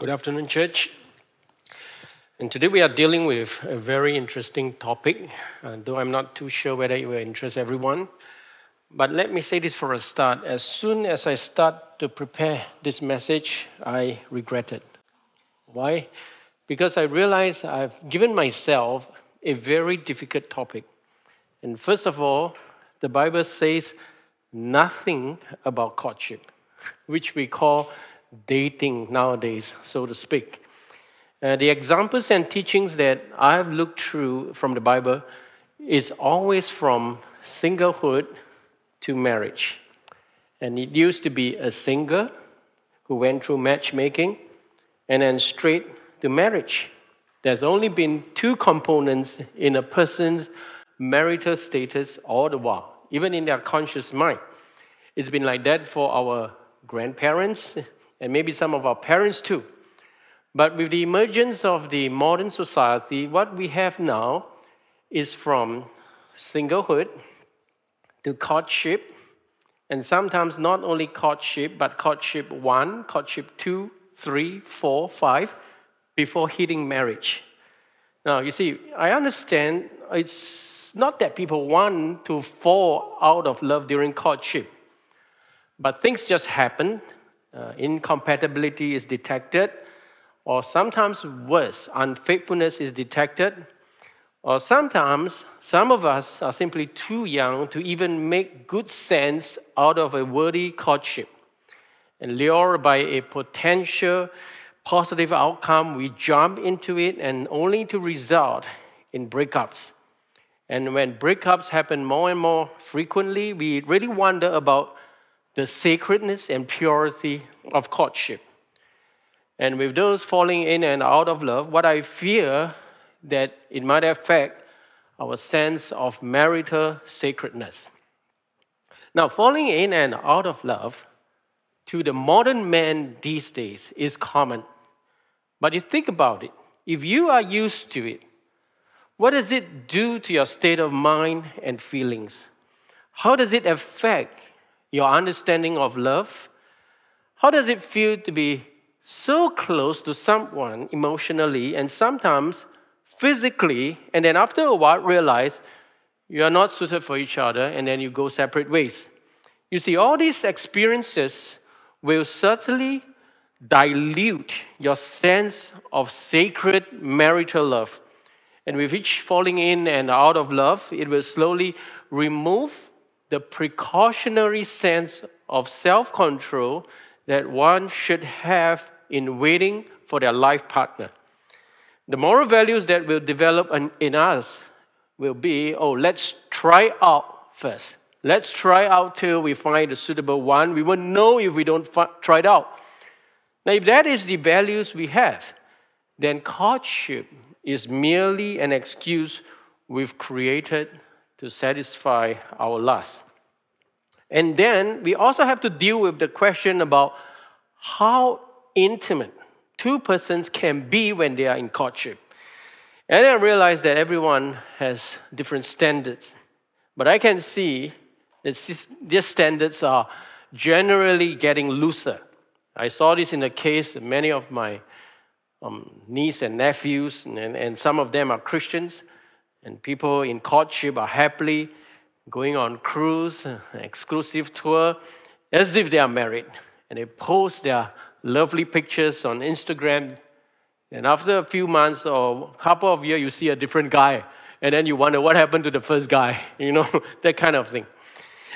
Good afternoon, church. And today we are dealing with a very interesting topic, though I'm not too sure whether it will interest everyone. But let me say this for a start. As soon as I start to prepare this message, I regret it. Why? Because I realize I've given myself a very difficult topic. And first of all, the Bible says nothing about courtship, which we call dating nowadays, so to speak. The examples and teachings that I've looked through from the Bible is always from singlehood to marriage. And it used to be a single who went through matchmaking and then straight to marriage. There's only been two components in a person's marital status all the while, even in their conscious mind. It's been like that for our grandparents, and maybe some of our parents too. But with the emergence of the modern society, what we have now is from singlehood to courtship, and sometimes not only courtship, but courtship 1, courtship 2, 3, 4, 5, before hitting marriage. Now, you see, I understand it's not that people want to fall out of love during courtship, but things just happen. Incompatibility is detected, or sometimes worse, unfaithfulness is detected, or sometimes some of us are simply too young to even make good sense out of a worthy courtship. And lured by a potential positive outcome, we jump into it and only to result in breakups. And when breakups happen more and more frequently, we really wonder about the sacredness and purity of courtship. And with those falling in and out of love, what I fear that it might affect our sense of marital sacredness. Now, falling in and out of love to the modern man these days is common. But you think about it, if you are used to it, what does it do to your state of mind and feelings? How does it affect your understanding of love? How does it feel to be so close to someone emotionally and sometimes physically, and then after a while realize you are not suited for each other, and then you go separate ways? You see, all these experiences will certainly dilute your sense of sacred marital love. And with each falling in and out of love, it will slowly remove the precautionary sense of self-control that one should have in waiting for their life partner. The moral values that will develop in us will be, let's try out first. Let's try out till we find a suitable one. We won't know if we don't try it out. Now, if that is the values we have, then courtship is merely an excuse we've created to satisfy our lust. And then we also have to deal with the question about how intimate two persons can be when they are in courtship. And I realize that everyone has different standards, but I can see that these standards are generally getting looser. I saw this in the case of many of my nieces and nephews, and some of them are Christians. And people in courtship are happily going on cruise, exclusive tour, as if they are married. And they post their lovely pictures on Instagram. And after a few months or a couple of years, you see a different guy. And then you wonder what happened to the first guy, that kind of thing.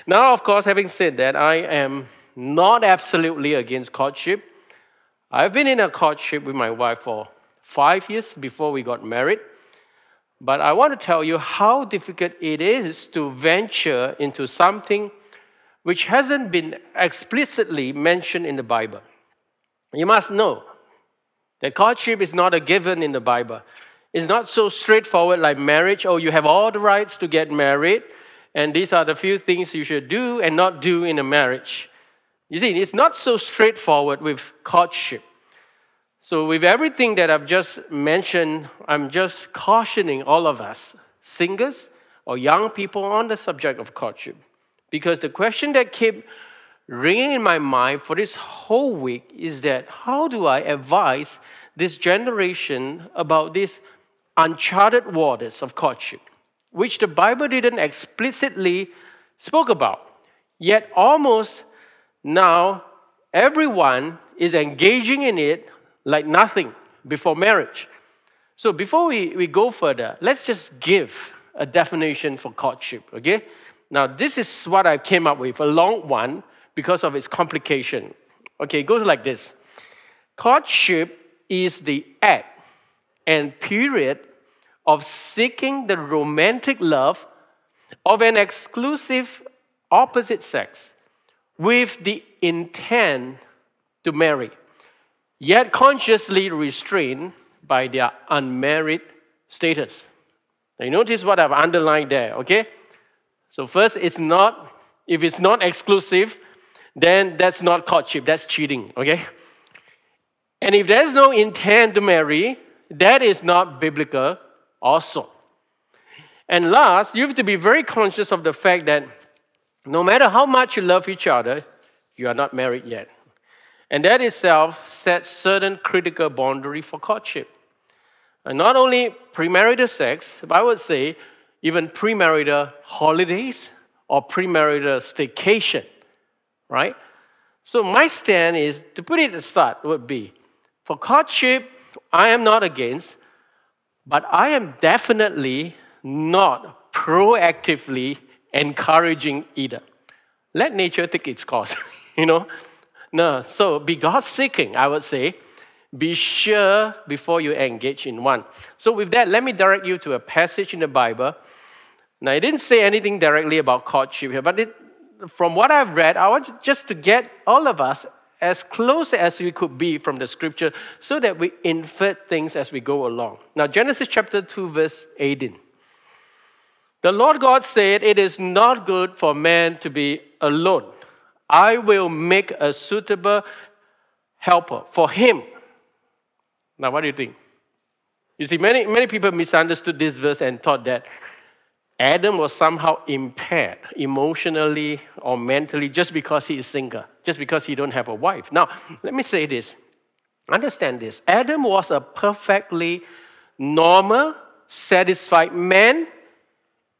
Now, of course, having said that, I am not absolutely against courtship. I've been in a courtship with my wife for 5 years before we got married. But I want to tell you how difficult it is to venture into something which hasn't been explicitly mentioned in the Bible. You must know that courtship is not a given in the Bible. It's not so straightforward like marriage, you have all the rights to get married, and these are the few things you should do and not do in a marriage. You see, it's not so straightforward with courtship. So with everything that I've just mentioned, I'm just cautioning all of us, singles or young people, on the subject of courtship. Because the question that kept ringing in my mind for this whole week is that how do I advise this generation about these uncharted waters of courtship, which the Bible didn't explicitly spoke about, yet almost now everyone is engaging in it like nothing before marriage. So before we go further, let's just give a definition for courtship, okay? Now, this is what I came up with, a long one, because of its complication. Okay, it goes like this. Courtship is the act and period of seeking the romantic love of an exclusive opposite sex with the intent to marry, yet consciously restrained by their unmarried status. Now, you notice what I've underlined there, okay? So first, if it's not exclusive, then that's not courtship, that's cheating, okay? And if there's no intent to marry, that is not biblical also. And last, you have to be very conscious of the fact that no matter how much you love each other, you are not married yet. And that itself sets certain critical boundary for courtship. And not only premarital sex, but I would say even premarital holidays or premarital staycation. Right? So my stand is, to put it at the start, would be, for courtship, I am not against, but I am definitely not proactively encouraging either. Let nature take its course, you know? No, so be God-seeking, I would say. Be sure before you engage in one. So with that, let me direct you to a passage in the Bible. Now, I didn't say anything directly about courtship here, but from what I've read, I want just to get all of us as close as we could be from the scripture so that we infer things as we go along. Now, Genesis chapter 2, verse 18. The Lord God said, "It is not good for man to be alone. I will make a suitable helper for him." Now, what do you think? You see, many people misunderstood this verse and thought that Adam was somehow impaired emotionally or mentally just because he is single, just because he don't have a wife. Now, let me say this. Understand this. Adam was a perfectly normal, satisfied man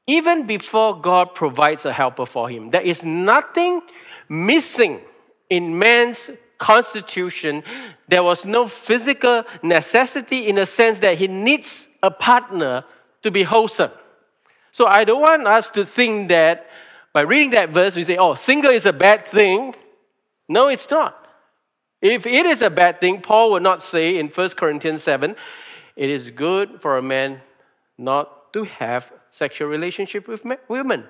even before God provides a helper for him. There is nothing missing in man's constitution. There was no physical necessity in the sense that he needs a partner to be wholesome. So I don't want us to think that by reading that verse, we say, oh, single is a bad thing. No, it's not. If it is a bad thing, Paul would not say in 1 Corinthians 7, it is good for a man not to have sexual relationship with women.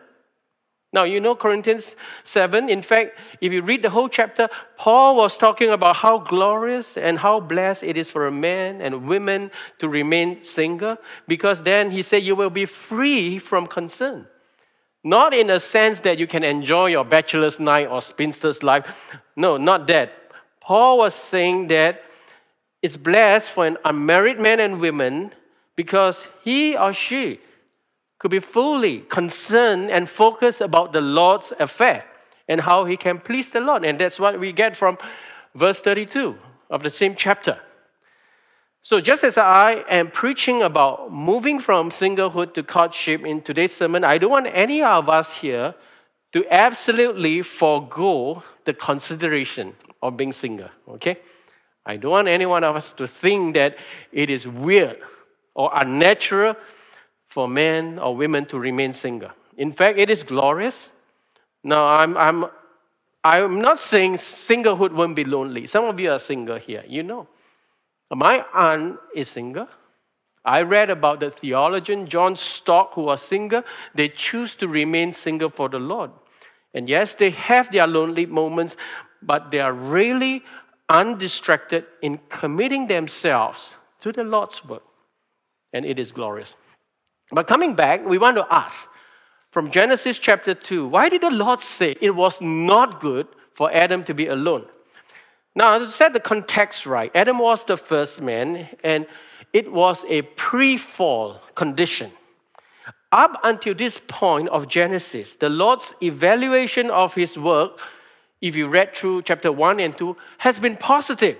Now, you know Corinthians 7. In fact, if you read the whole chapter, Paul was talking about how glorious and how blessed it is for a man and women to remain single, because then he said you will be free from concern. Not in a sense that you can enjoy your bachelor's night or spinster's life. No, not that. Paul was saying that it's blessed for an unmarried man and women because he or she could be fully concerned and focused about the Lord's affair and how he can please the Lord. And that's what we get from verse 32 of the same chapter. So just as I am preaching about moving from singlehood to courtship in today's sermon, I don't want any of us here to absolutely forego the consideration of being single, okay? I don't want any one of us to think that it is weird or unnatural for men or women to remain single. In fact, it is glorious. Now, I'm not saying singlehood won't be lonely. Some of you are single here, you know. My aunt is single. I read about the theologian John Stott who was single. They choose to remain single for the Lord. And yes, they have their lonely moments, but they are really undistracted in committing themselves to the Lord's work. And it is glorious. But coming back, we want to ask, from Genesis chapter 2, why did the Lord say it was not good for Adam to be alone? Now, to set the context right, Adam was the first man, and it was a pre-fall condition. Up until this point of Genesis, the Lord's evaluation of his work if you read through chapter 1 and 2, has been positive,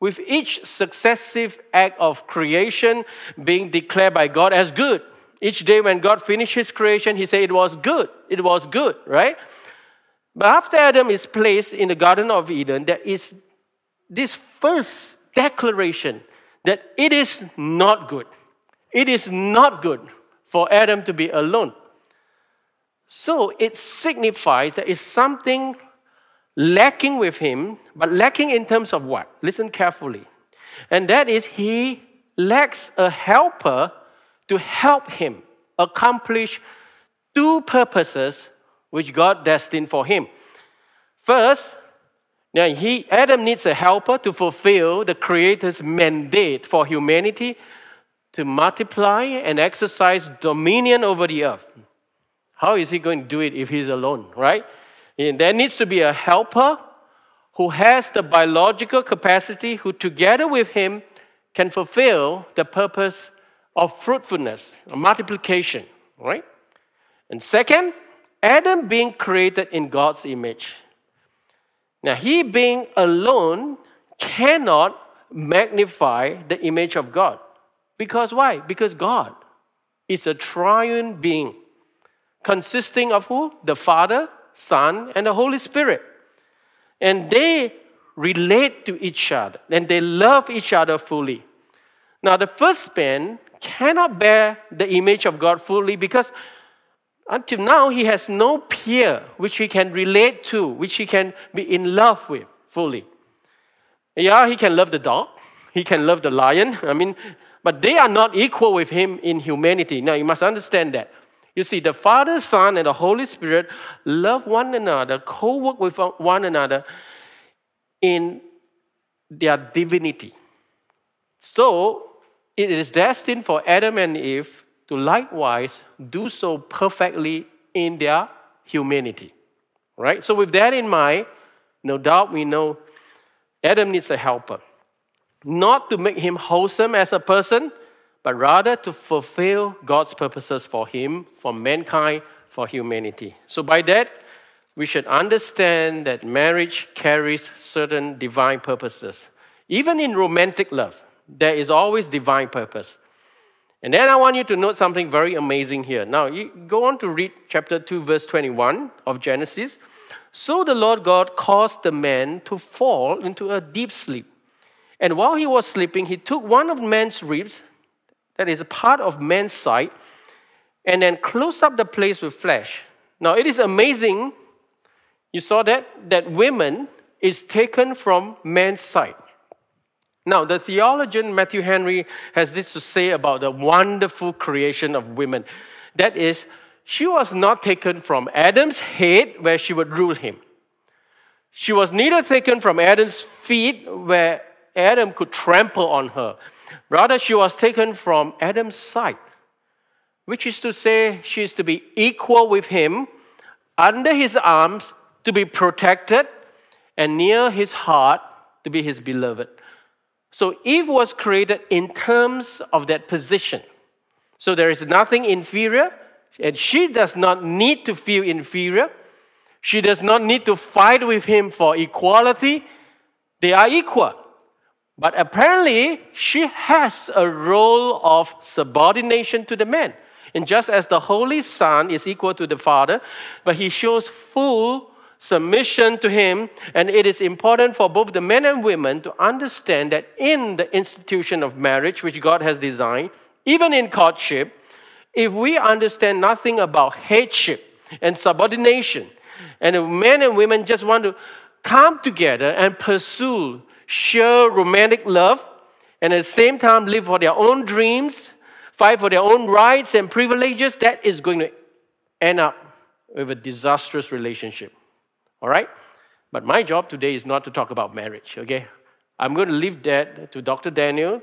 with each successive act of creation being declared by God as good. Each day when God finished his creation, he said it was good, right? But after Adam is placed in the Garden of Eden, there is this first declaration that it is not good. It is not good for Adam to be alone. So it signifies there is something lacking with him, but lacking in terms of what? Listen carefully. And that is he lacks a helper to help him accomplish two purposes which God destined for him. First, now Adam needs a helper to fulfill the Creator's mandate for humanity to multiply and exercise dominion over the earth. How is he going to do it if he's alone, right? And there needs to be a helper who has the biological capacity, who together with him can fulfill the purpose of fruitfulness, or multiplication, right? And second, Adam being created in God's image. Now, he being alone cannot magnify the image of God. Because why? Because God is a triune being, consisting of who? The Father, Son, and the Holy Spirit. And they relate to each other, and they love each other fully. Now, the first man cannot bear the image of God fully because until now, he has no peer which he can relate to, which he can be in love with fully. Yeah, he can love the dog. He can love the lion. But they are not equal with him in humanity. Now, you must understand that. You see, the Father, Son, and the Holy Spirit love one another, co-work with one another in their divinity. So, it is destined for Adam and Eve to likewise do so perfectly in their humanity. Right? So with that in mind, no doubt we know Adam needs a helper. Not to make him wholesome as a person, but rather to fulfill God's purposes for him, for mankind, for humanity. So by that, we should understand that marriage carries certain divine purposes. Even in romantic love, there is always divine purpose. And then I want you to note something very amazing here. Now, you go on to read chapter 2, verse 21 of Genesis. So the Lord God caused the man to fall into a deep sleep. And while he was sleeping, he took one of man's ribs, that is a part of man's side, and then close up the place with flesh. Now, it is amazing, you saw that women is taken from man's side. Now, the theologian Matthew Henry has this to say about the wonderful creation of women. That is, she was not taken from Adam's head where she would rule him. She was neither taken from Adam's feet where Adam could trample on her. Rather, she was taken from Adam's side, which is to say she is to be equal with him, under his arms, to be protected, and near his heart, to be his beloved. So Eve was created in terms of that position. So there is nothing inferior, and she does not need to feel inferior. She does not need to fight with him for equality. They are equal. But apparently, she has a role of subordination to the man. And just as the Holy Son is equal to the Father, but he shows full submission to him, and it is important for both the men and women to understand that in the institution of marriage, which God has designed, even in courtship, if we understand nothing about headship and subordination, and if men and women just want to come together and pursue share romantic love, and at the same time live for their own dreams, fight for their own rights and privileges, that is going to end up with a disastrous relationship. All right? But my job today is not to talk about marriage, okay? I'm going to leave that to Dr. Daniel.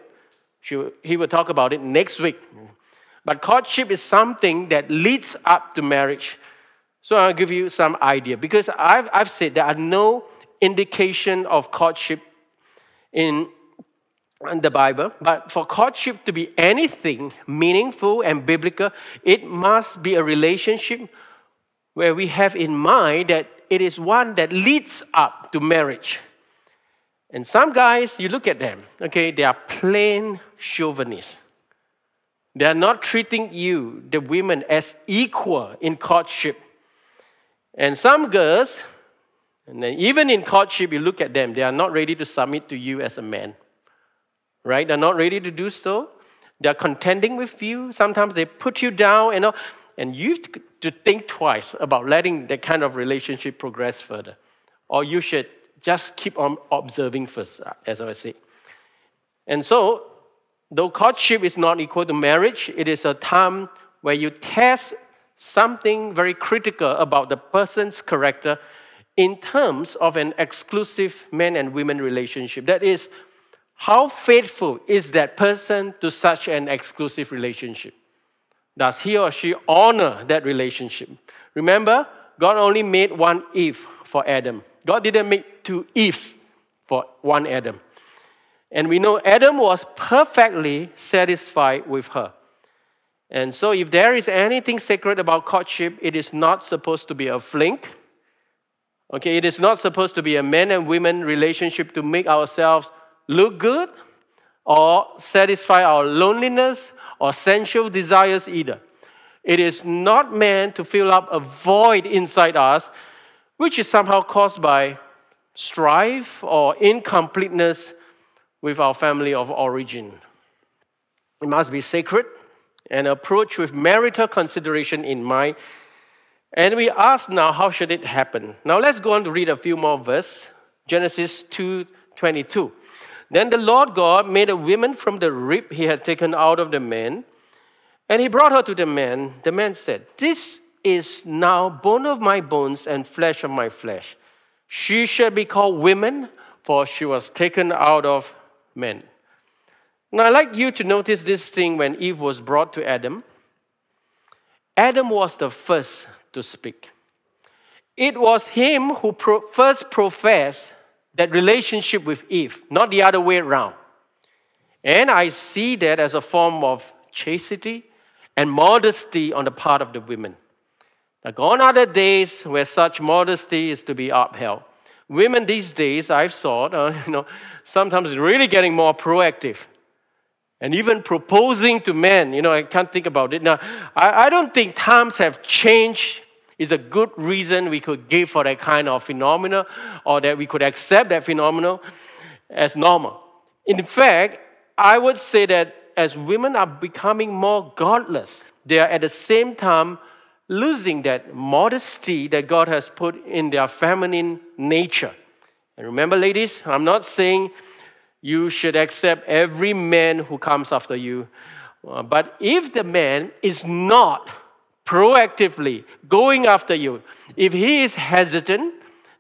He will talk about it next week. But courtship is something that leads up to marriage. So I'll give you some idea, because I've said there are no indication of courtship in the Bible, but for courtship to be anything meaningful and biblical, it must be a relationship where we have in mind that it is one that leads up to marriage. And some guys, you look at them, okay, they are plain chauvinists. They are not treating you, the women, as equal in courtship. And some girls, and then even in courtship, you look at them, they are not ready to submit to you as a man. Right? They're not ready to do so. They're contending with you. Sometimes they put you down, and all, and you have to think twice about letting that kind of relationship progress further. Or you should just keep on observing first, as I say. And so, though courtship is not equal to marriage, it is a time where you test something very critical about the person's character in terms of an exclusive men and women relationship. That is, how faithful is that person to such an exclusive relationship? Does he or she honor that relationship? Remember, God only made one Eve for Adam. God didn't make two Eves for one Adam. And we know Adam was perfectly satisfied with her. And so if there is anything sacred about courtship, it is not supposed to be a fling. Okay, it is not supposed to be a men and women relationship to make ourselves look good or satisfy our loneliness or sensual desires either. It is not meant to fill up a void inside us, which is somehow caused by strife or incompleteness with our family of origin. It must be sacred and approached with marital consideration in mind. And we ask now, how should it happen? Now let's go on to read a few more verses. Genesis 2:22. Then the Lord God made a woman from the rib he had taken out of the man, and he brought her to the man. The man said, "This is now bone of my bones and flesh of my flesh. She shall be called woman, for she was taken out of man." Now I'd like you to notice this thing when Eve was brought to Adam. Adam was the first to speak. It was him who first professed that relationship with Eve, not the other way around. And I see that as a form of chastity and modesty on the part of the women. Now, gone are the days where such modesty is to be upheld. Women these days, I've saw, sometimes really getting more proactive. And even proposing to men, I can't think about it. Now, I don't think times have changed is a good reason we could give for that kind of phenomena, or that we could accept that phenomena as normal. In fact, I would say that as women are becoming more godless, they are at the same time losing that modesty that God has put in their feminine nature. And remember, ladies, I'm not saying you should accept every man who comes after you. But if the man is not proactively going after you, if he is hesitant,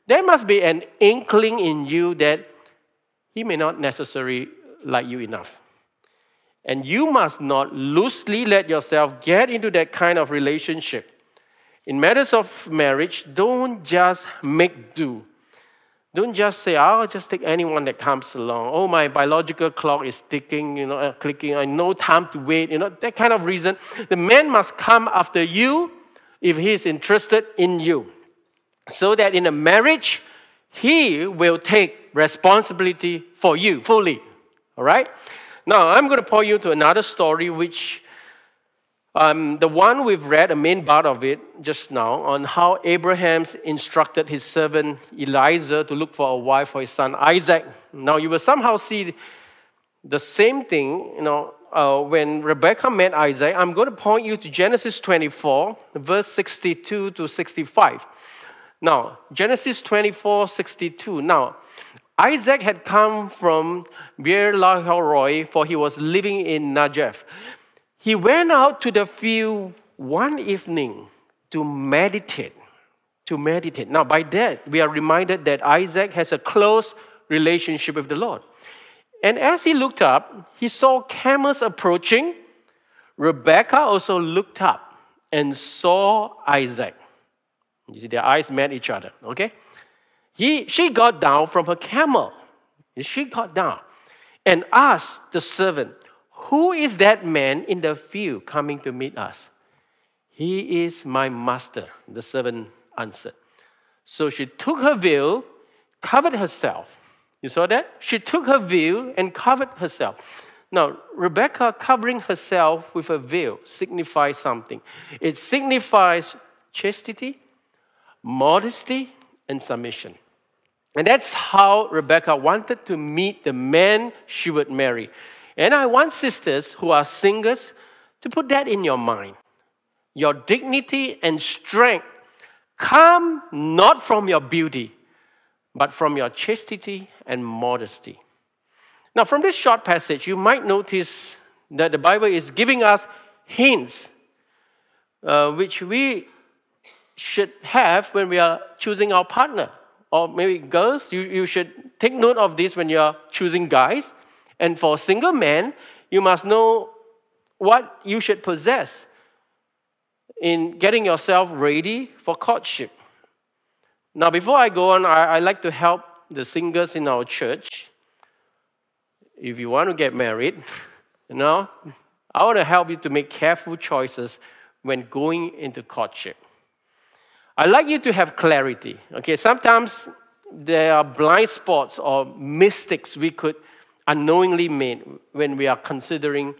there must be an inkling in you that he may not necessarily like you enough. And you must not loosely let yourself get into that kind of relationship. In matters of marriage, don't just make do. Don't just say, I'll just take anyone that comes along. Oh, my biological clock is ticking, clicking. I no time to wait, that kind of reason. The man must come after you if he's interested in you. So that in a marriage, he will take responsibility for you fully. All right? Now, I'm going to point you to another story, which the one we've read, a main part of it just now, on how Abraham instructed his servant Eliezer to look for a wife for his son Isaac. Now, you will somehow see the same thing, when Rebekah met Isaac. I'm going to point you to Genesis 24, verse 62 to 65. Now, Genesis 24, 62. Now, Isaac had come from Beer Lahoroy, for he was living in Najaf. He went out to the field one evening to meditate. Now, by that, we are reminded that Isaac has a close relationship with the Lord. And as he looked up, he saw camels approaching. Rebekah also looked up and saw Isaac. You see, their eyes met each other, okay? She got down from her camel. She got down and asked the servant, "Who is that man in the field coming to meet us?" "He is my master," the servant answered. So she took her veil, covered herself. You saw that? She took her veil and covered herself. Now, Rebekah covering herself with a veil signifies something. It signifies chastity, modesty, and submission. And that's how Rebekah wanted to meet the man she would marry. And I want sisters who are singers to put that in your mind. Your dignity and strength come not from your beauty, but from your chastity and modesty. Now, from this short passage, you might notice that the Bible is giving us hints which we should have when we are choosing our partner. Or maybe girls, you should take note of this when you are choosing guys. And for single men, you must know what you should possess in getting yourself ready for courtship. Now, before I go on, I like to help the singers in our church. If you want to get married, you know, I want to help you to make careful choices when going into courtship. I'd like you to have clarity. Okay, sometimes there are blind spots or mistakes we could unknowingly make when we are considering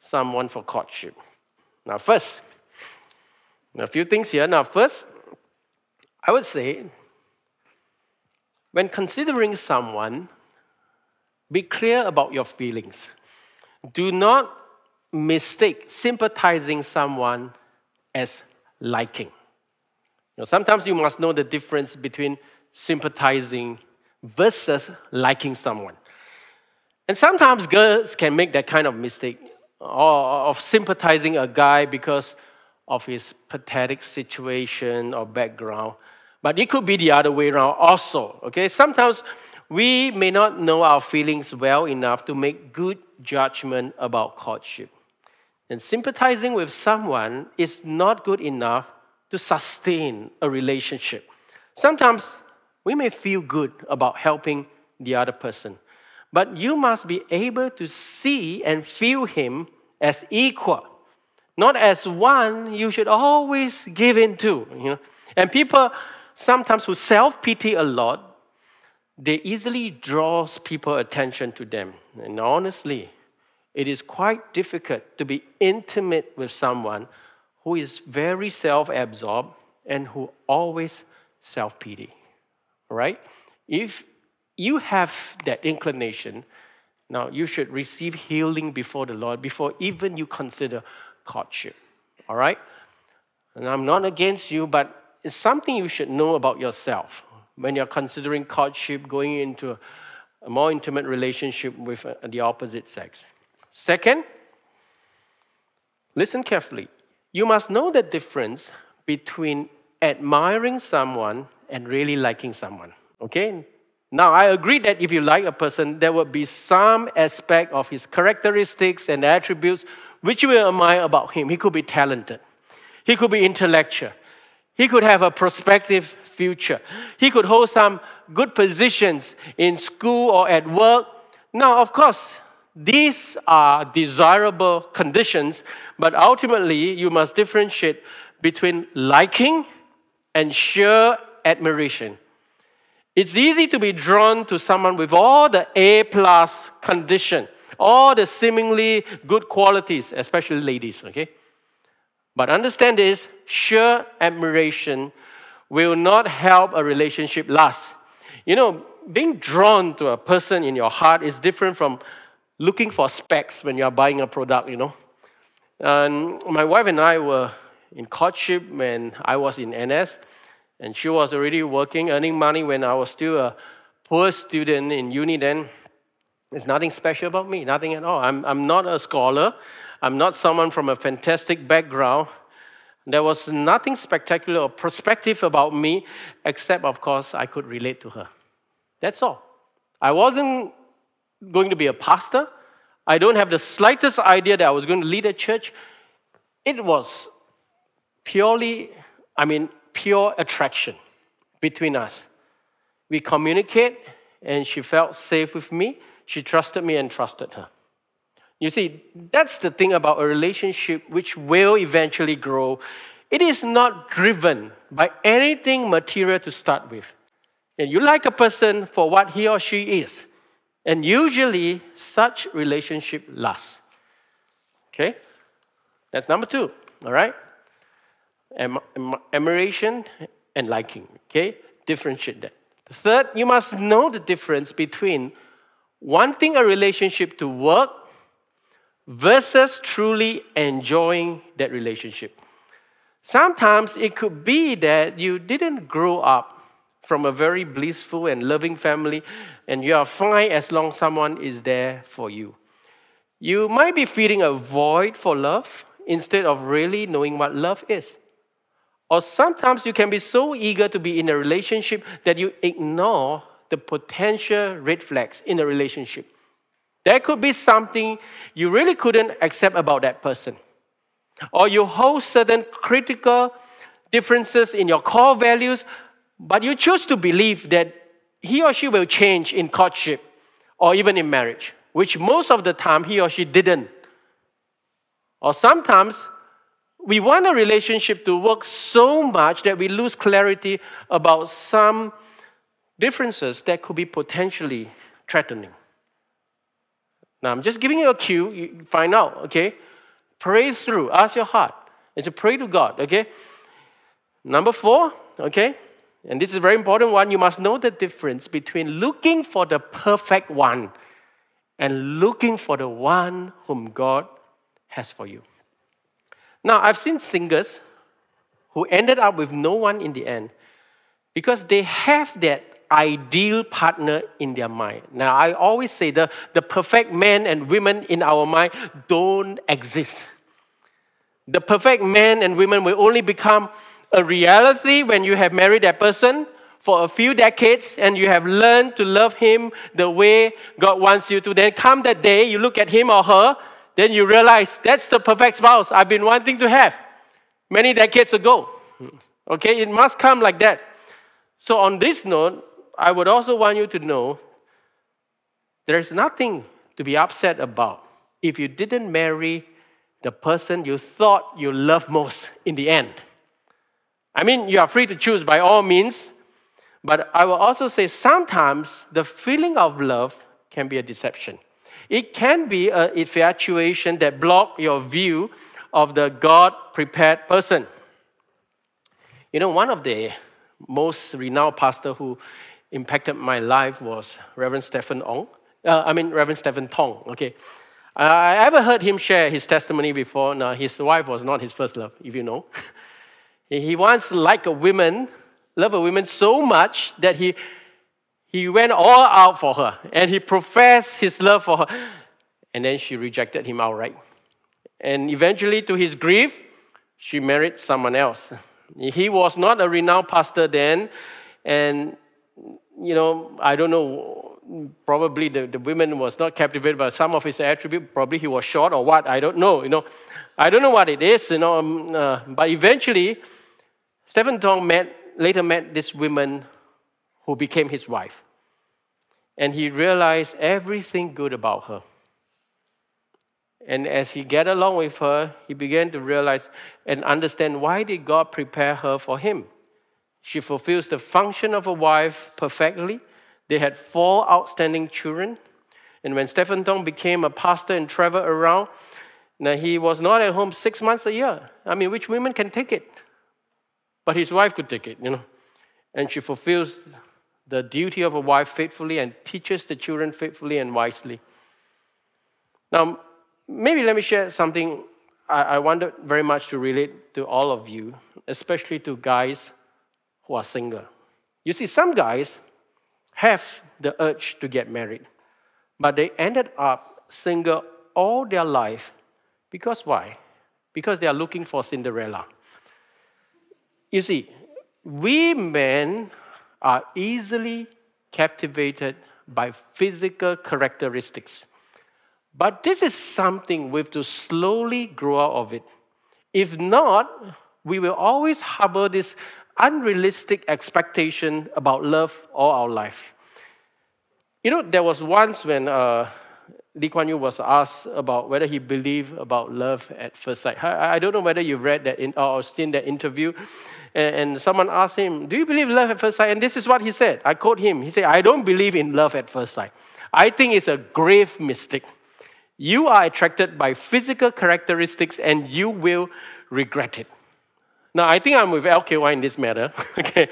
someone for courtship. Now, first, a few things here. Now, first, I would say, when considering someone, be clear about your feelings. Do not mistake sympathizing someone as liking. Now, sometimes you must know the difference between sympathizing versus liking someone. And sometimes girls can make that kind of mistake of sympathizing a guy because of his pathetic situation or background. But it could be the other way around also. Okay? Sometimes we may not know our feelings well enough to make good judgment about courtship. And sympathizing with someone is not good enough to sustain a relationship. Sometimes we may feel good about helping the other person, but you must be able to see and feel him as equal, not as one you should always give in to. You know? And people sometimes who self-pity a lot, they easily draw people's attention to them. And honestly, it is quite difficult to be intimate with someone who is very self-absorbed and who always self-pity, right? If you have that inclination, now you should receive healing before the Lord, before even you consider courtship, all right? And I'm not against you, but it's something you should know about yourself when you're considering courtship, going into a more intimate relationship with the opposite sex. Second, listen carefully. You must know the difference between admiring someone and really liking someone, okay? Now, I agree that if you like a person, there will be some aspect of his characteristics and attributes which you will admire about him. He could be talented. He could be intellectual. He could have a prospective future. He could hold some good positions in school or at work. Now, of course, these are desirable conditions, but ultimately you must differentiate between liking and sheer admiration. It's easy to be drawn to someone with all the A+ condition, all the seemingly good qualities, especially ladies, okay? But understand this, sheer admiration will not help a relationship last. You know, being drawn to a person in your heart is different from looking for specs when you're buying a product, you know. And my wife and I were in courtship when I was in NS, and she was already working, earning money when I was still a poor student in uni then. There's nothing special about me, nothing at all. I'm not a scholar. I'm not someone from a fantastic background. There was nothing spectacular or prospective about me, except, of course, I could relate to her. That's all. I wasn't going to be a pastor. I don't have the slightest idea that I was going to lead a church. It was purely, pure attraction between us. We communicate, and she felt safe with me. She trusted me and trusted her. You see, that's the thing about a relationship which will eventually grow It is not driven by anything material to start with. And you like a person for what he or she is. And usually, such relationship lasts. Okay? That's number two, all right? Admiration and liking, okay? Differentiate that. The third, you must know the difference between wanting a relationship to work versus truly enjoying that relationship. Sometimes it could be that you didn't grow up from a very blissful and loving family, and you are fine as long as someone is there for you. You might be feeling a void for love instead of really knowing what love is. Or sometimes you can be so eager to be in a relationship that you ignore the potential red flags in a relationship. There could be something you really couldn't accept about that person. Or you hold certain critical differences in your core values, but you choose to believe that he or she will change in courtship or even in marriage, which most of the time he or she didn't. Or sometimes we want a relationship to work so much that we lose clarity about some differences that could be potentially threatening. Now, I'm just giving you a cue. You find out, okay? Pray through. Ask your heart. It's a pray to God, okay? Number four, okay? And this is a very important one. You must know the difference between looking for the perfect one and looking for the one whom God has for you. Now, I've seen singers who ended up with no one in the end because they have that ideal partner in their mind. Now, I always say the perfect men and women in our mind don't exist. The perfect men and women will only become a reality when you have married that person for a few decades and you have learned to love him the way God wants you to. Then come that day, you look at him or her, then you realize that's the perfect spouse I've been wanting to have many decades ago. Okay, it must come like that. So on this note, I would also want you to know there is nothing to be upset about if you didn't marry the person you thought you loved most in the end. I mean, you are free to choose by all means, but I will also say sometimes the feeling of love can be a deception. It can be an infatuation that blocks your view of the God-prepared person. You know, one of the most renowned pastors who impacted my life was Reverend Stephen Tong, okay. I ever heard him share his testimony before. Now, his wife was not his first love, if you know. He once loved a woman so much that he went all out for her. And he professed his love for her. And then she rejected him outright. And eventually, to his grief, she married someone else. He was not a renowned pastor then. And, you know, I don't know, probably the woman was not captivated by some of his attributes. Probably he was short or what, I don't know, you know. I don't know what it is, you know, but eventually, Stephen Tong later met this woman who became his wife. And he realized everything good about her. And as he got along with her, he began to realize and understand why did God prepare her for him. She fulfills the function of a wife perfectly. They had 4 outstanding children. And when Stephen Tong became a pastor and traveled around, now, he was not at home 6 months a year. I mean, which women can take it? But his wife could take it, you know. And she fulfills the duty of a wife faithfully and teaches the children faithfully and wisely. Now, maybe let me share something I wanted very much to relate to all of you, especially to guys who are single. You see, some guys have the urge to get married, but they ended up single all their life. Because why? Because they are looking for Cinderella. You see, we men are easily captivated by physical characteristics. But this is something we have to slowly grow out of it. If not, we will always harbor this unrealistic expectation about love all our life. You know, there was once when Lee Kuan Yew was asked about whether he believed about love at first sight. I don't know whether you've read that or seen that interview. And someone asked him, do you believe love at first sight? And this is what he said. I quote him. He said, I don't believe in love at first sight. I think it's a grave mistake. You are attracted by physical characteristics and you will regret it. Now, I think I'm with LKY in this matter. Okay.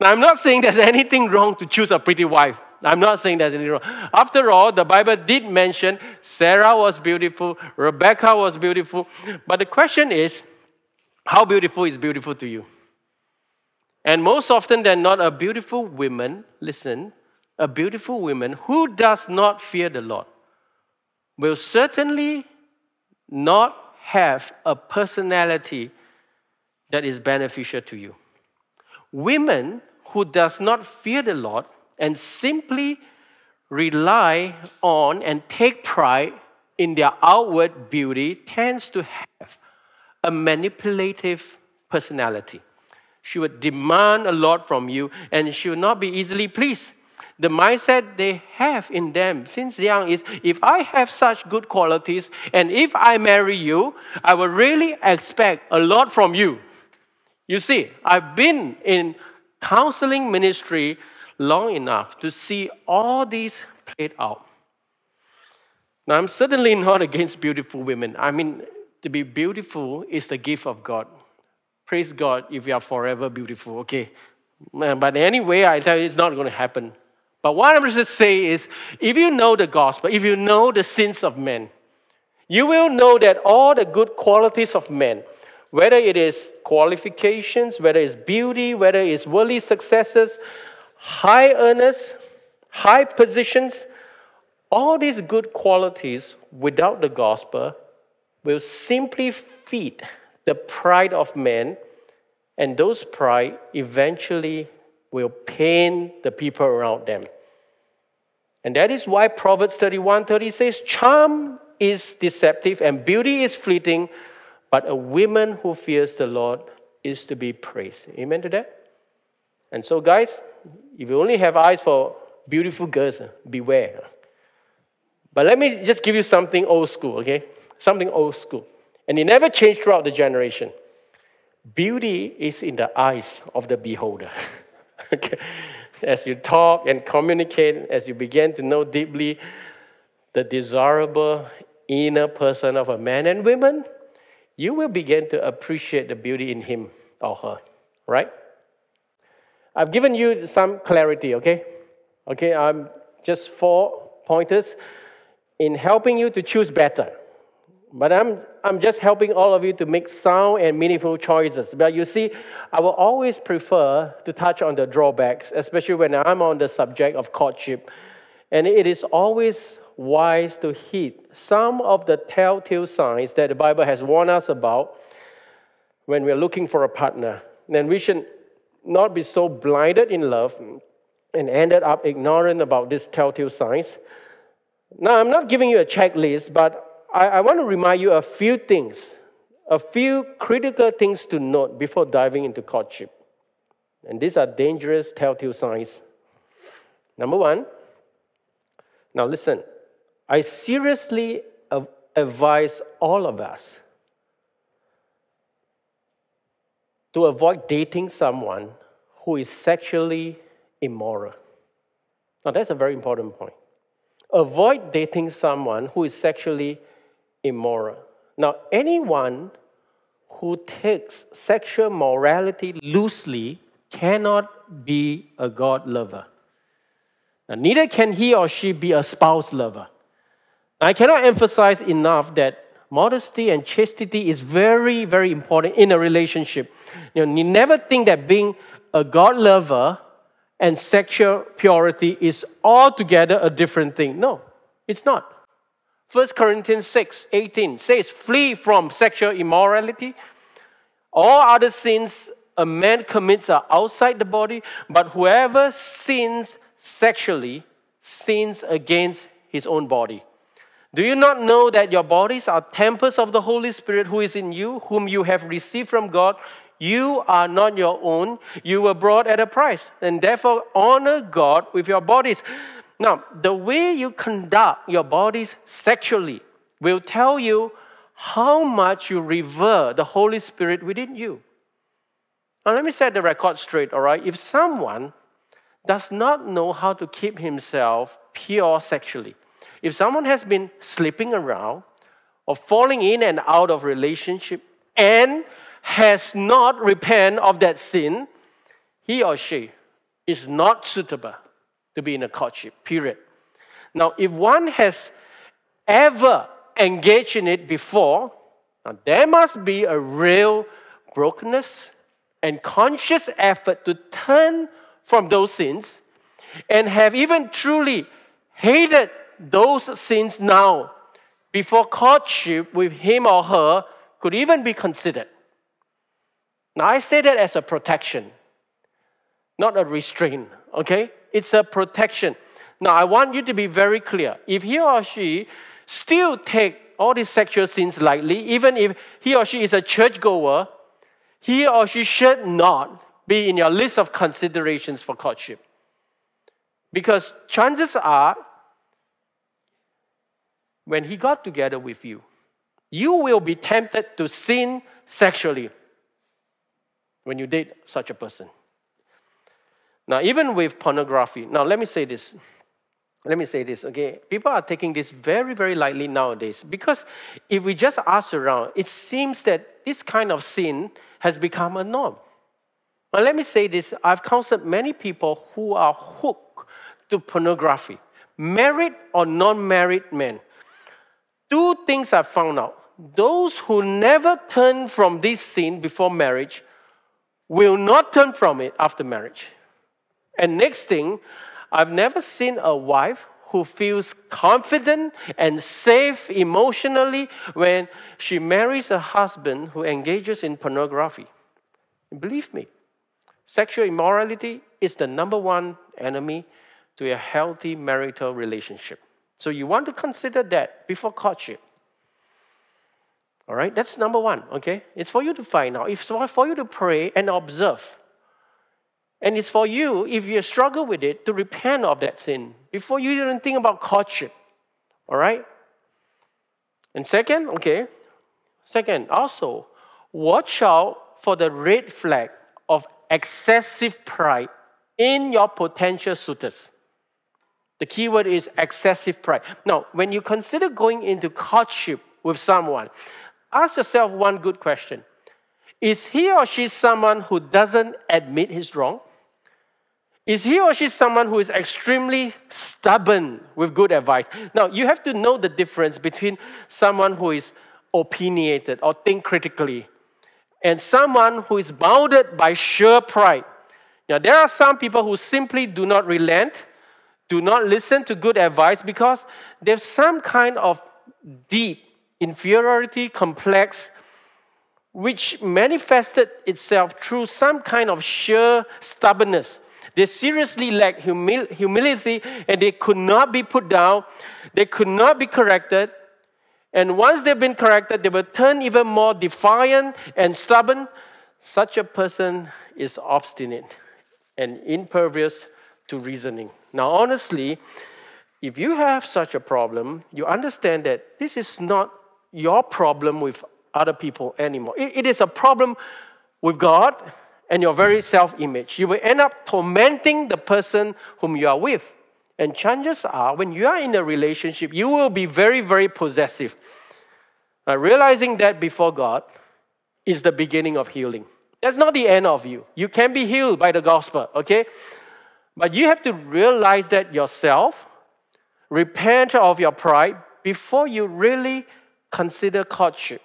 Now, I'm not saying there's anything wrong to choose a pretty wife. I'm not saying there's anything wrong. After all, the Bible did mention Sarah was beautiful, Rebekah was beautiful. But the question is, how beautiful is beautiful to you? And most often than not, a beautiful woman, listen, a beautiful woman who does not fear the Lord will certainly not have a personality that is beneficial to you. Women who does not fear the Lord and simply rely on and take pride in their outward beauty tends to have a manipulative personality. She would demand a lot from you and she would not be easily pleased. The mindset they have in them since young is, if I have such good qualities and if I marry you, I will really expect a lot from you. You see, I've been in counseling ministry long enough to see all these played out. Now, I'm certainly not against beautiful women. I mean, to be beautiful is the gift of God. Praise God if you are forever beautiful, okay? But anyway, I tell you, it's not going to happen. But what I'm just saying is, if you know the gospel, if you know the sins of men, you will know that all the good qualities of men, whether it is qualifications, whether it's beauty, whether it's worldly successes, high earners, high positions, all these good qualities without the gospel will simply feed the pride of men, and those pride eventually will pain the people around them. And that is why Proverbs 31:30 says, charm is deceptive and beauty is fleeting, but a woman who fears the Lord is to be praised. Amen to that? And so guys, if you only have eyes for beautiful girls, beware. But let me just give you something old school, okay? Something old school. And it never changed throughout the generation. Beauty is in the eyes of the beholder. Okay. As you talk and communicate, as you begin to know deeply the desirable inner person of a man and woman, you will begin to appreciate the beauty in him or her, right? I've given you some clarity, okay? Okay, I'm just 4 pointers in helping you to choose better. But I'm just helping all of you to make sound and meaningful choices. But you see, I will always prefer to touch on the drawbacks, especially when I'm on the subject of courtship. And it is always wise to heed some of the telltale signs that the Bible has warned us about when we're looking for a partner. Then we should not be so blinded in love and ended up ignorant about these telltale signs. Now, I'm not giving you a checklist, but I want to remind you a few critical things to note before diving into courtship. And these are dangerous telltale signs. Number one, now listen, I seriously advise all of us to avoid dating someone who is sexually immoral. Now, that's a very important point. Avoid dating someone who is sexually immoral. Now, anyone who takes sexual morality loosely cannot be a God lover. Now, neither can he or she be a spouse lover. I cannot emphasize enough that modesty and chastity is very, very important in a relationship. You never think that being a God lover and sexual purity is altogether a different thing. No, it's not. 1 Corinthians 6:18 says, flee from sexual immorality. All other sins a man commits are outside the body, but whoever sins sexually sins against his own body. Do you not know that your bodies are temples of the Holy Spirit who is in you, whom you have received from God? You are not your own. You were bought at a price, and therefore honor God with your bodies. Now, the way you conduct your bodies sexually will tell you how much you revere the Holy Spirit within you. Now, let me set the record straight, all right? If someone does not know how to keep himself pure sexually, if someone has been slipping around or falling in and out of relationship and has not repented of that sin, he or she is not suitable to be in a courtship, period. Now, if one has ever engaged in it before, now there must be a real brokenness and conscious effort to turn from those sins and have even truly hated those sins now before courtship with him or her could even be considered. Now, I say that as a protection, not a restraint, okay? It's a protection. Now, I want you to be very clear. If he or she still take all these sexual sins lightly, even if he or she is a churchgoer, he or she should not be in your list of considerations for courtship. Because chances are, when he got together with you, you will be tempted to sin sexually when you date such a person. Now, even with pornography, now let me say this, okay? People are taking this very, very lightly nowadays because if we just ask around, it seems that this kind of sin has become a norm. Now, let me say this, I've counseled many people who are hooked to pornography, married or non-married men. Two things I found out. Those who never turn from this sin before marriage will not turn from it after marriage. And next thing, I've never seen a wife who feels confident and safe emotionally when she marries a husband who engages in pornography. And believe me, sexual immorality is the #1 enemy to a healthy marital relationship. So you want to consider that before courtship. All right, that's #1, okay? It's for you to find out. It's for you to pray and observe. And it's for you, if you struggle with it, to repent of that sin before you even think about courtship. All right? And second, okay, also, watch out for the red flag of excessive pride in your potential suitors. The key word is excessive pride. Now, when you consider going into courtship with someone, ask yourself one good question. Is he or she someone who doesn't admit his wrong? Is he or she someone who is extremely stubborn with good advice? Now, you have to know the difference between someone who is opinionated or think critically and someone who is bounded by sheer pride. Now, there are some people who simply do not relent, do not listen to good advice because there's some kind of deep inferiority complex which manifested itself through some kind of sheer stubbornness. They seriously lacked humility and they could not be put down. They could not be corrected. And once they've been corrected, they will turn even more defiant and stubborn. Such a person is obstinate and impervious to reasoning. Now, honestly, if you have such a problem, you understand that this is not your problem with other people anymore. It is a problem with God and your very self-image. You will end up tormenting the person whom you are with. And chances are, when you are in a relationship, you will be very, very possessive. Now, realizing that before God is the beginning of healing. That's not the end of you. You can be healed by the gospel, okay? But you have to realize that yourself, repent of your pride before you really consider courtship.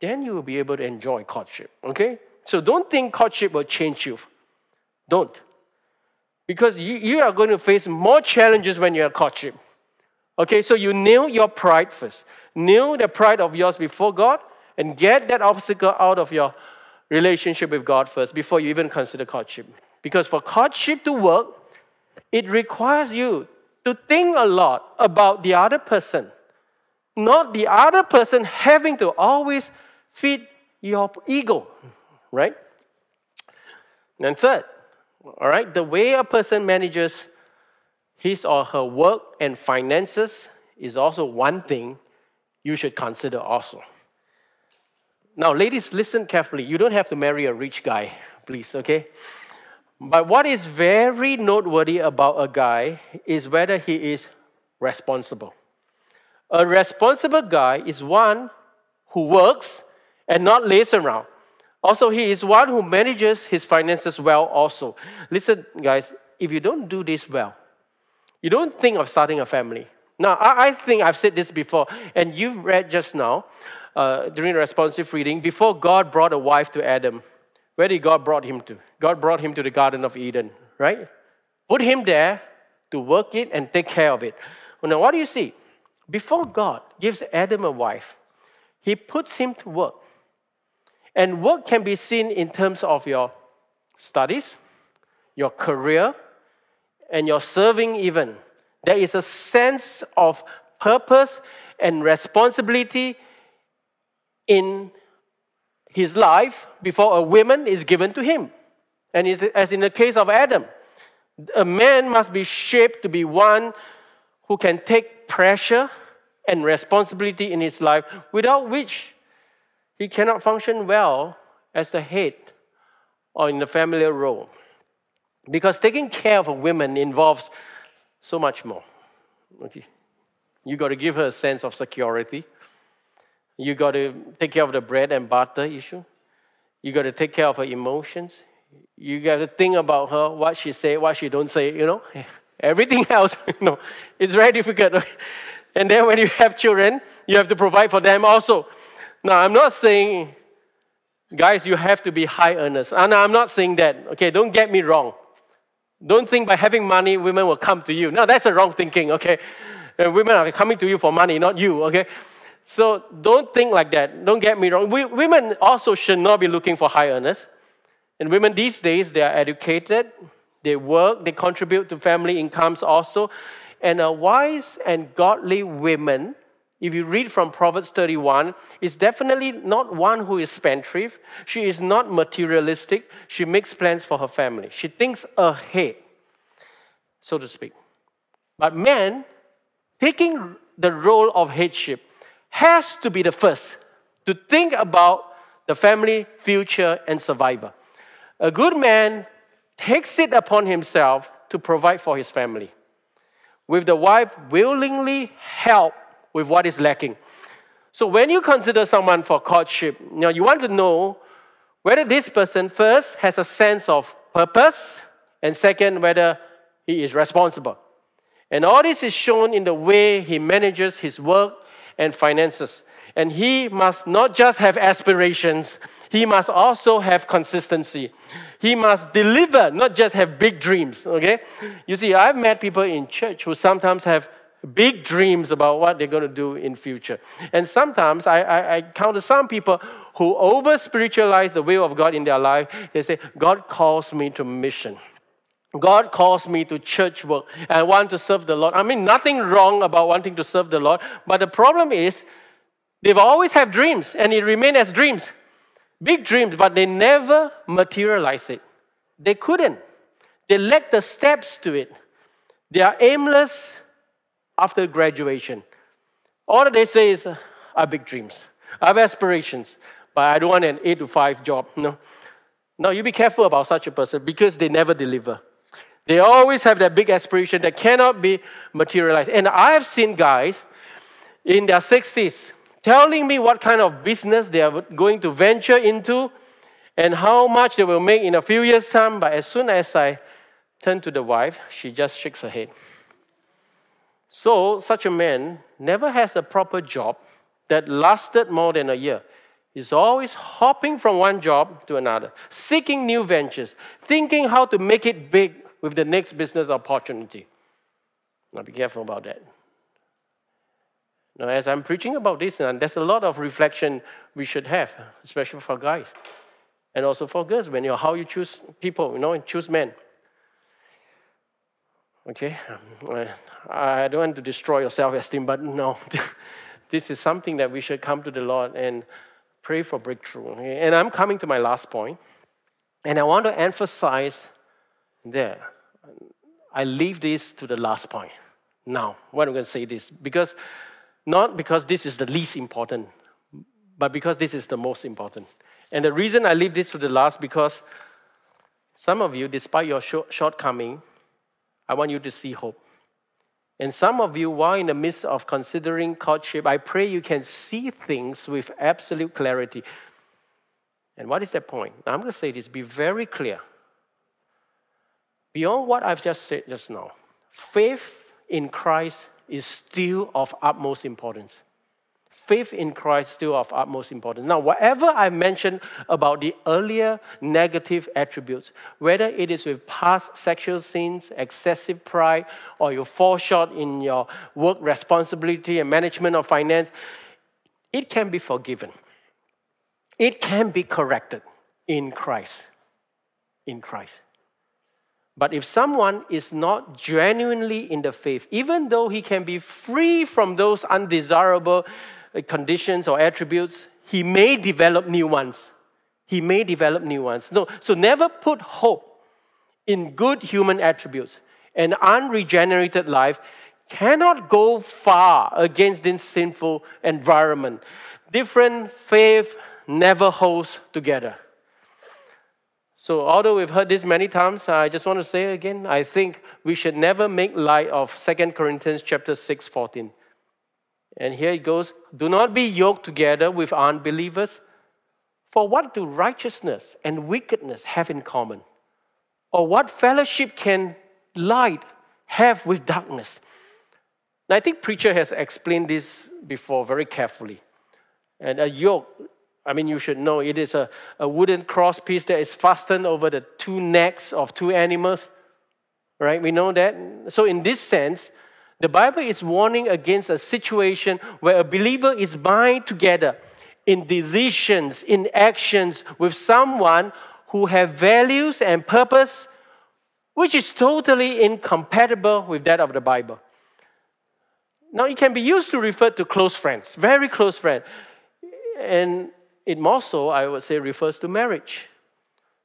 Then you will be able to enjoy courtship, okay? So don't think courtship will change you. Don't. Because you are going to face more challenges when you are courtship. Okay, so you nail your pride first. Nail the pride of yours before God and get that obstacle out of your relationship with God first before you even consider courtship. Because for courtship to work, it requires you to think a lot about the other person, not the other person having to always feed your ego, right? And third, all right, the way a person manages his or her work and finances is also one thing you should consider also. Now, ladies, listen carefully. You don't have to marry a rich guy, please, okay? But what is very noteworthy about a guy is whether he is responsible. A responsible guy is one who works and not lays around. Also, he is one who manages his finances well also. Listen, guys, if you don't do this well, you don't think of starting a family. Now, I think I've said this before, and you've read just now, during the responsive reading, before God brought a wife to Adam, where did God brought him to? God brought him to the Garden of Eden, right? Put him there to work it and take care of it. Well, now, what do you see? Before God gives Adam a wife, he puts him to work. And work can be seen in terms of your studies, your career, and your serving even. There is a sense of purpose and responsibility in his life before a woman is given to him. And as in the case of Adam, a man must be shaped to be one who can take pressure and responsibility in his life, without which he cannot function well as the head or in the familial role. Because taking care of a woman involves so much more. Okay. You got to give her a sense of security. You got to take care of the bread and butter issue. You got to take care of her emotions. You got to think about her, what she say, what she don't say, you know. Everything else, you know, it's very difficult. And then when you have children, you have to provide for them also. Now, I'm not saying, guys, you have to be high earners. And I'm not saying that. Okay, don't get me wrong. Don't think by having money, women will come to you. No, that's the wrong thinking, okay? And women are coming to you for money, not you, okay? So don't think like that. Don't get me wrong. Women also should not be looking for high earners. And women these days, they are educated. They work. They contribute to family incomes also. And a wise and godly woman, if you read from Proverbs 31, is definitely not one who is spendthrift. She is not materialistic. She makes plans for her family. She thinks ahead, so to speak. But man, taking the role of headship, has to be the first to think about the family, future, and survival. A good man takes it upon himself to provide for his family, with the wife willingly help with what is lacking. So when you consider someone for courtship, now you want to know whether this person first has a sense of purpose, and second, whether he is responsible. And all this is shown in the way he manages his work and finances. And he must not just have aspirations, he must also have consistency. He must deliver, not just have big dreams, okay? You see, I've met people in church who sometimes have big dreams about what they're going to do in future. And sometimes I encounter some people who over-spiritualize the will of God in their life. They say, God calls me to mission. God calls me to church work. I want to serve the Lord. I mean, nothing wrong about wanting to serve the Lord. But the problem is, they've always had dreams, and it remained as dreams. Big dreams, but they never materialize it. They couldn't. They lacked the steps to it. They are aimless after graduation. All that they say is, I have big dreams. I have aspirations, but I don't want an 8-to-5 job. No. Now, you be careful about such a person because they never deliver. They always have that big aspiration that cannot be materialized. And I have seen guys in their 60s telling me what kind of business they are going to venture into and how much they will make in a few years' time. But as soon as I turn to the wife, she just shakes her head. So such a man never has a proper job that lasted more than a year. He's always hopping from one job to another, seeking new ventures, thinking how to make it big with the next business opportunity. Now be careful about that. Now as I'm preaching about this, and there's a lot of reflection we should have, especially for guys and also for girls, when you're how you choose people, you know, and choose men. Okay, I don't want to destroy your self-esteem, but no, this is something that we should come to the Lord and pray for breakthrough. Okay? And I'm coming to my last point, and I want to emphasize there. I leave this to the last point. Now, why am I going to say this? Because, not because this is the least important, but because this is the most important. And the reason I leave this to the last, because some of you, despite your shortcoming, I want you to see hope. And some of you, while in the midst of considering courtship, I pray you can see things with absolute clarity. And what is that point? Now, I'm going to say this, be very clear. Beyond what I've just said just now, faith in Christ is still of utmost importance. Faith in Christ is still of utmost importance. Now, whatever I mentioned about the earlier negative attributes, whether it is with past sexual sins, excessive pride, or you fall short in your work responsibility and management of finance, it can be forgiven. It can be corrected in Christ. In Christ. But if someone is not genuinely in the faith, even though he can be free from those undesirable conditions or attributes, he may develop new ones. He may develop new ones. No, so never put hope in good human attributes. An unregenerated life cannot go far against this sinful environment. Different faith never holds together. So although we've heard this many times, I just want to say again, I think we should never make light of 2 Corinthians chapter 6, 14. And here it goes, do not be yoked together with unbelievers, for what do righteousness and wickedness have in common? Or what fellowship can light have with darkness? Now, I think preacher has explained this before very carefully. And a yoke, I mean, you should know, it is a wooden crosspiece that is fastened over the two necks of two animals, right? We know that. So in this sense, the Bible is warning against a situation where a believer is bound together in decisions, in actions with someone who have values and purpose, which is totally incompatible with that of the Bible. Now, it can be used to refer to close friends, very close friends. And it more so, I would say, refers to marriage.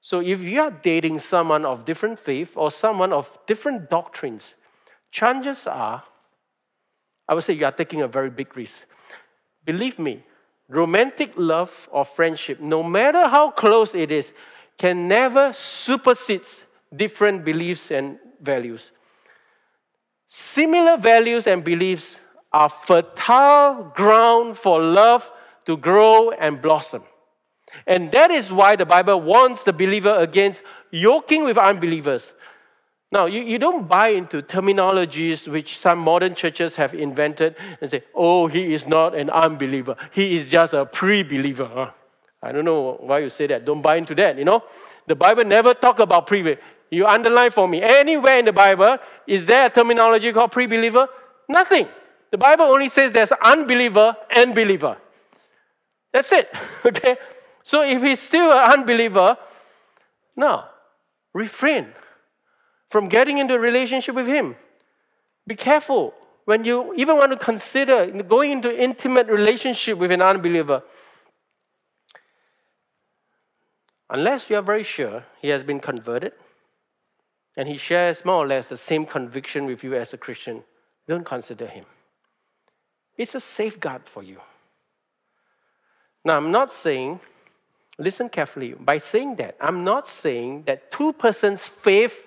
So if you are dating someone of different faith or someone of different doctrines, chances are, I would say you are taking a very big risk. Believe me, romantic love or friendship, no matter how close it is, can never supersede different beliefs and values. Similar values and beliefs are fertile ground for love to grow and blossom. And that is why the Bible warns the believer against yoking with unbelievers. Now, you don't buy into terminologies which some modern churches have invented and say, oh, he is not an unbeliever. He is just a pre-believer. I don't know why you say that. Don't buy into that, you know. The Bible never talks about pre-believer. You underline for me. Anywhere in the Bible, is there a terminology called pre-believer? Nothing. The Bible only says there's unbeliever and believer. That's it, okay? So if he's still an unbeliever, no, refrain from getting into a relationship with him. Be careful when you even want to consider going into intimate relationship with an unbeliever. Unless you are very sure he has been converted and he shares more or less the same conviction with you as a Christian, don't consider him. It's a safeguard for you. Now, I'm not saying, listen carefully, by saying that, I'm not saying that two persons' faith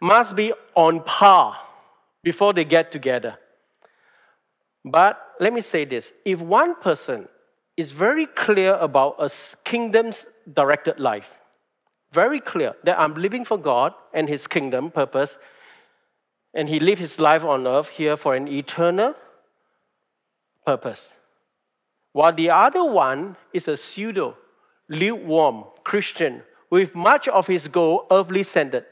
must be on par before they get together. But let me say this, if one person is very clear about a kingdom's directed life, very clear that I'm living for God and His kingdom purpose, and he lived his life on earth here for an eternal purpose, while the other one is a pseudo, lukewarm Christian with much of his goal earthly centered.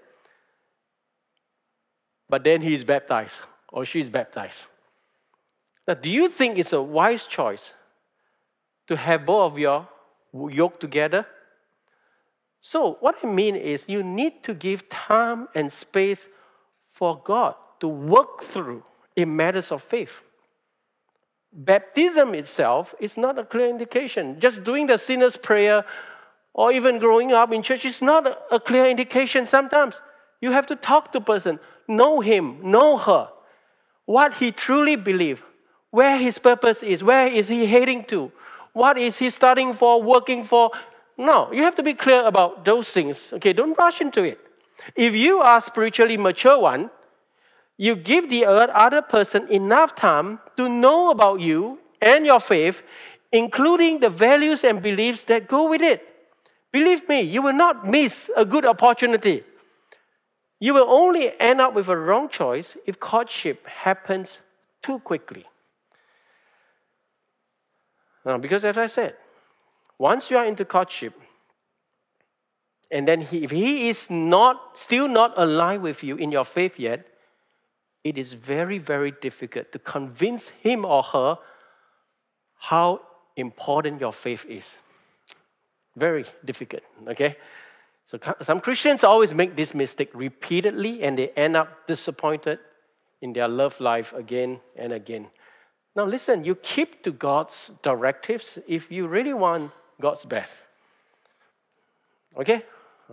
But then he is baptized or she is baptized. Now, do you think it's a wise choice to have both of your yoked together? So what I mean is you need to give time and space for God to work through in matters of faith. Baptism itself is not a clear indication. Just doing the sinner's prayer or even growing up in church is not a clear indication sometimes. You have to talk to a person. know him, know her, what he truly believes, where his purpose is, where is he heading to, what is he studying for, working for. No, you have to be clear about those things. Okay, don't rush into it. If you are spiritually mature one, you give the other person enough time to know about you and your faith, including the values and beliefs that go with it. Believe me, you will not miss a good opportunity. You will only end up with a wrong choice if courtship happens too quickly. Now, because as I said, once you are into courtship, and then if he is still not aligned with you in your faith yet, it is very, very difficult to convince him or her how important your faith is. Very difficult, okay? So some Christians always make this mistake repeatedly, and they end up disappointed in their love life again and again. Now listen, you keep to God's directives if you really want God's best. Okay?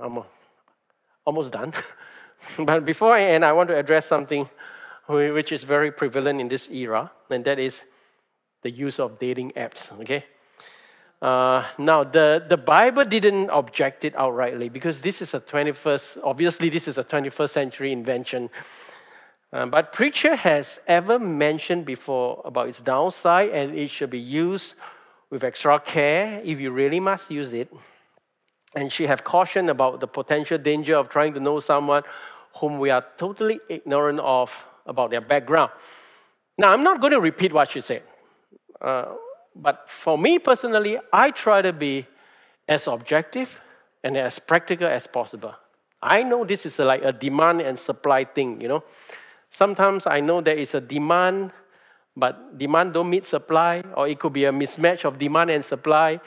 I'm almost done. But before I end, I want to address something which is very prevalent in this era, and that is the use of dating apps, okay? Now, the Bible didn't object it outrightly because this is a 21st, obviously this is a 21st century invention. But preacher has ever mentioned before about its downside, and it should be used with extra care if you really must use it. And she have cautioned about the potential danger of trying to know someone whom we are totally ignorant of about their background. Now, I'm not going to repeat what she said. But for me personally, I try to be as objective and as practical as possible. I know this is like a demand and supply thing, you know. Sometimes I know there is a demand, but demand don't meet supply, or it could be a mismatch of demand and supply.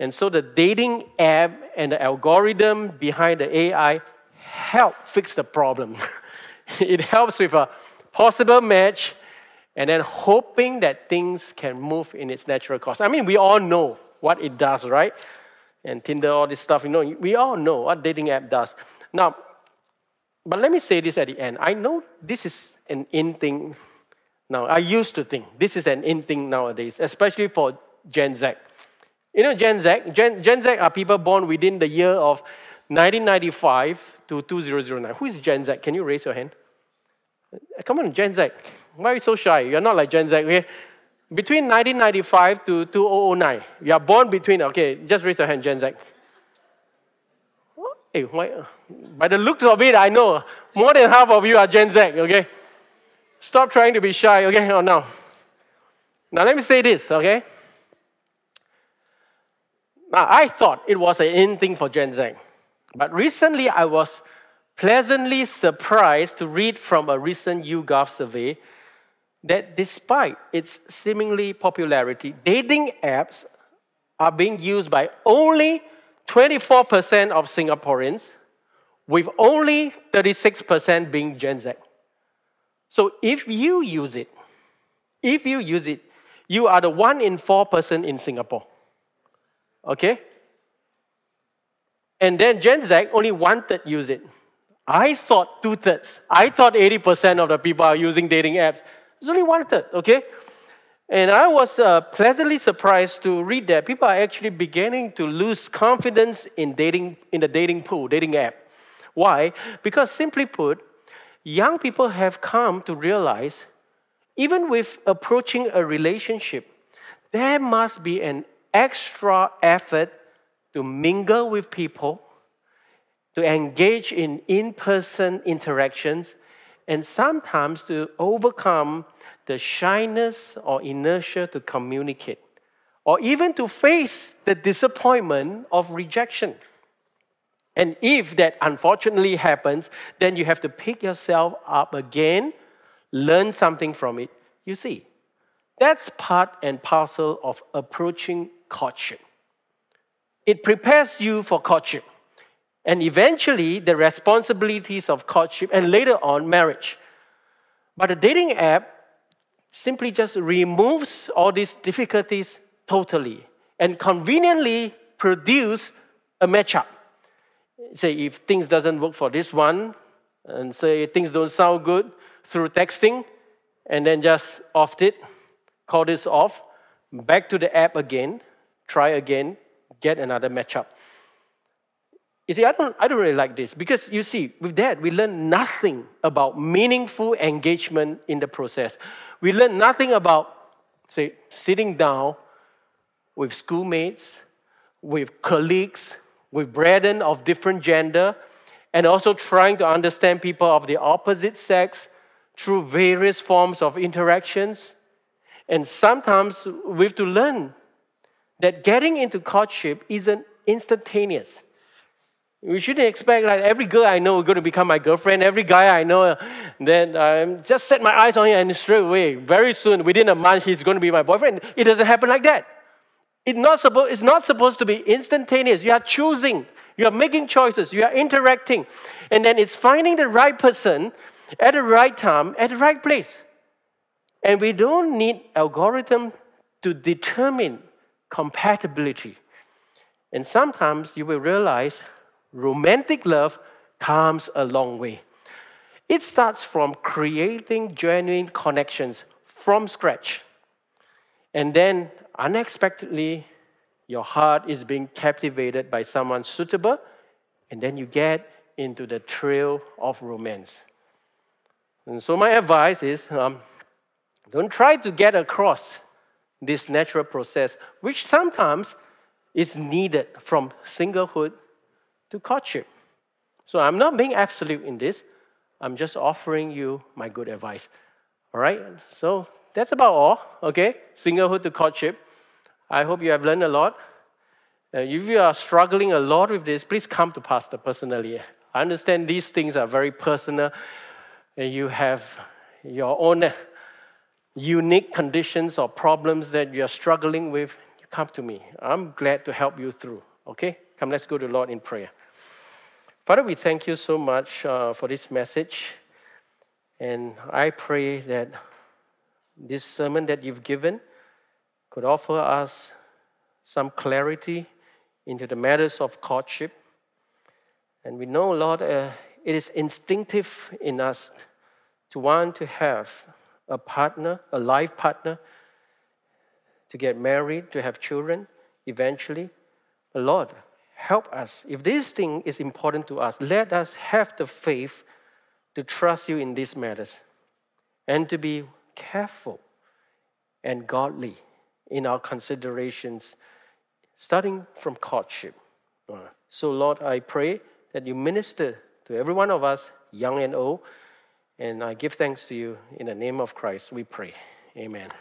And so the dating app and the algorithm behind the AI help fix the problem. It helps with a possible match, and then hoping that things can move in its natural course. I mean, we all know what it does, right? And Tinder, all this stuff, you know, we all know what dating app does. Now, but let me say this at the end. I know this is an in thing now. I used to think this is an in thing nowadays, especially for Gen Z. You know, Gen Z are people born within the year of 1995 to 2009. Who is Gen Z? Can you raise your hand? Come on, Gen Z. Why are you so shy? You're not like Gen Z, okay? Between 1995 to 2009, you are born between, okay, just raise your hand, Gen Z. Hey, why? By the looks of it, I know more than half of you are Gen Z, okay? Stop trying to be shy, okay? Oh, no. Now, let me say this, okay? Now, I thought it was an in thing for Gen Z, but recently I was pleasantly surprised to read from a recent YouGov survey that despite its seemingly popularity, dating apps are being used by only 24% of Singaporeans, with only 36% being Gen Z. So if you use it, you are the 1 in 4 person in Singapore. Okay? And then Gen Z, only 1/3 use it. I thought 2/3. I thought 80% of the people are using dating apps. It's only 1/3, okay? And I was pleasantly surprised to read that people are actually beginning to lose confidence in the dating app. Why? Because simply put, young people have come to realize, even with approaching a relationship, there must be an extra effort to mingle with people, to engage in in-person interactions, and sometimes to overcome the shyness or inertia to communicate, or even to face the disappointment of rejection. And if that unfortunately happens, then you have to pick yourself up again, learn something from it. You see, that's part and parcel of approaching courtship. It prepares you for courtship, and eventually the responsibilities of courtship, and later on, marriage. But a dating app simply just removes all these difficulties totally and conveniently produce a matchup. Say, if things doesn't work for this one, and say things don't sound good through texting, and then just offed it, called this off, back to the app again, try again, get another matchup. You see, I don't really like this, because you see, with that, we learn nothing about meaningful engagement in the process. We learn nothing about, say, sitting down with schoolmates, with colleagues, with brethren of different gender, and also trying to understand people of the opposite sex through various forms of interactions. And sometimes we have to learn that getting into courtship isn't instantaneous. We shouldn't expect like every girl I know is going to become my girlfriend, every guy I know that just set my eyes on him and straight away, very soon, within a month, he's going to be my boyfriend. It doesn't happen like that. It's not supposed to be instantaneous. You are choosing. You are making choices. You are interacting. And then it's finding the right person at the right time, at the right place. And we don't need algorithms to determine compatibility. And sometimes you will realize romantic love comes a long way. It starts from creating genuine connections from scratch. And then unexpectedly, your heart is being captivated by someone suitable, and then you get into the trail of romance. And so my advice is, don't try to get across this natural process, which sometimes is needed from singlehood to courtship. So I'm not being absolute in this. I'm just offering you my good advice. All right? So that's about all, okay? Singlehood to courtship. I hope you have learned a lot. If you are struggling a lot with this, please come to Pastor personally. I understand these things are very personal, and you have your own unique conditions or problems that you are struggling with. You come to me. I'm glad to help you through, okay? Come, let's go to the Lord in prayer. Father, we thank you so much for this message, and I pray that this sermon that you've given could offer us some clarity into the matters of courtship. And we know, Lord, it is instinctive in us to want to have a partner, a life partner, to get married, to have children eventually. Lord, help us. If this thing is important to us, let us have the faith to trust you in these matters and to be careful and godly in our considerations, starting from courtship. So, Lord, I pray that you minister to every one of us, young and old, and I give thanks to you in the name of Christ, we pray. Amen.